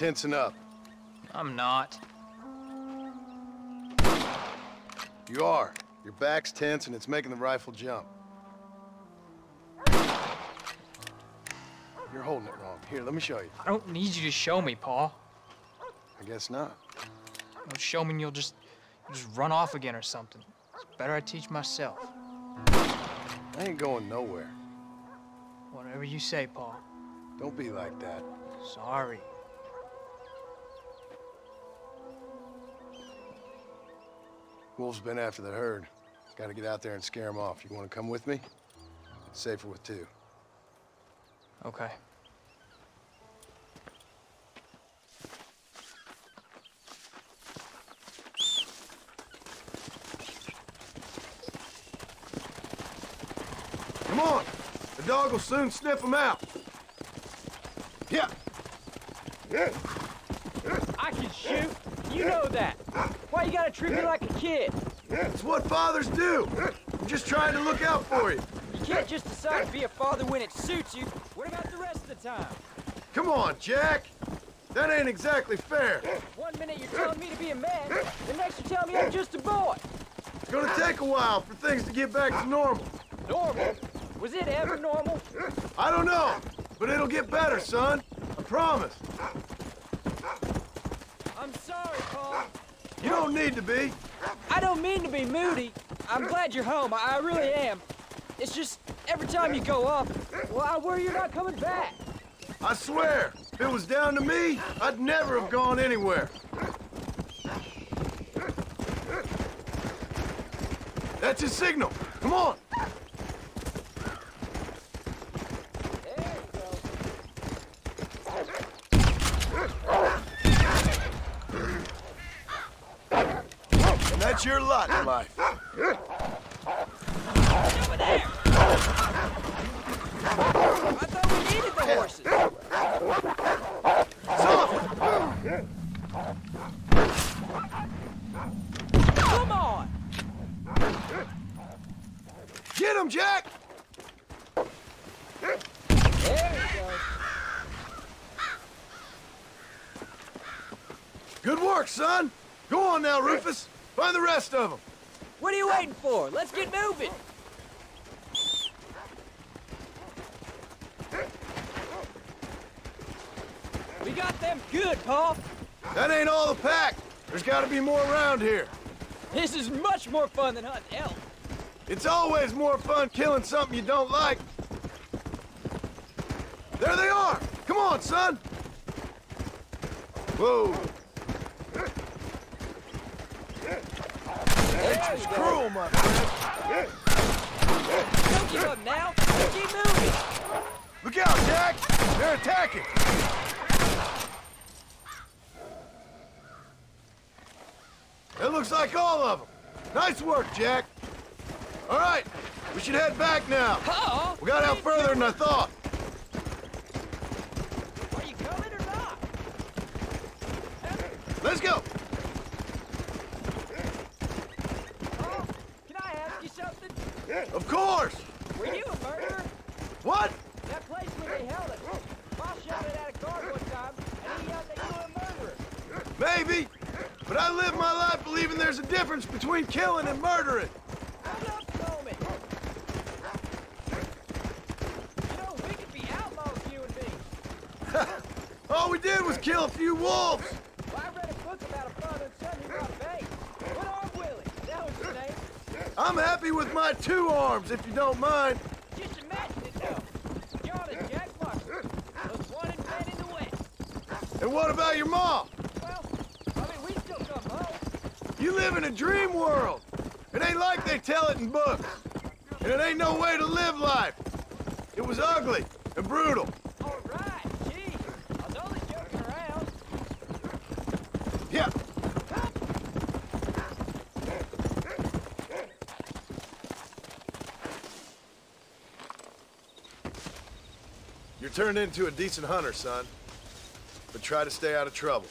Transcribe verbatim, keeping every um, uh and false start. tensing up. I'm not. You are. Your back's tense and it's making the rifle jump. You're holding it wrong. Here, let me show you. I don't need you to show me, Paul. I guess not. Don't show me and you'll just, you'll just run off again or something. It's better I teach myself. I ain't going nowhere. Whatever you say, Paul. Don't be like that. Sorry. Wolf's been after the herd. Gotta get out there and scare him off. You wanna come with me? It's safer with two. Okay. Come on! The dog will soon sniff him out. Yeah. Yeah. I can shoot. You know that. Why you gotta treat me like a kid? It's what fathers do. I'm just trying to look out for you. You can't just decide to be a father when it suits you. What about the rest of the time? Come on, Jack. That ain't exactly fair. One minute you're telling me to be a man, the next you're telling me I'm just a boy. It's gonna take a while for things to get back to normal. Normal? Was it ever normal? I don't know, but it'll get better, son. I promise. I'm sorry, Paul. You don't need to be. I don't mean to be moody. I'm glad you're home. I really am. It's just every time you go off, well, I worry you're not coming back. I swear, if it was down to me, I'd never have gone anywhere. That's his signal. Come on. That's your lot in life. Over there! I thought we needed the horses. Soft. Come on! Get him, Jack! There he goes. Good work, son. Go on now, Rufus. Find the rest of them. What are you waiting for? Let's get moving. We got them good, Paul. That ain't all the pack. There's got to be more around here. This is much more fun than hunting elk. It's always more fun killing something you don't like. There they are. Come on, son. Whoa. Nature's cruel, my friend. Don't give up now. Keep moving. Look out, Jack. They're attacking. It looks like all of them. Nice work, Jack. All right, we should head back now. Uh-oh. We got out further than I thought. Are you coming or not? Let's go. Of course! Were you a murderer? What? That place where they held us. Boss shouted at a guard one time, and he yelled that you were a murderer. Maybe. But I live my life believing there's a difference between killing and murdering. Hold up, Coleman. You know, we could be outlaws, you and me. All we did was kill a few wolves. Well, I read a book about a father and son who got bait. What arm Willie? That was his name. I'm happy with my two arms, if you don't mind. Just imagine it, though. You're the Jack Watson, most wanted man in the West. And what about your mom? Well, I mean, we still come home. You live in a dream world. It ain't like they tell it in books. And it ain't no way to live life. It was ugly and brutal. All right, gee. I was only joking around. Yeah. You're turned into a decent hunter, son, but try to stay out of trouble.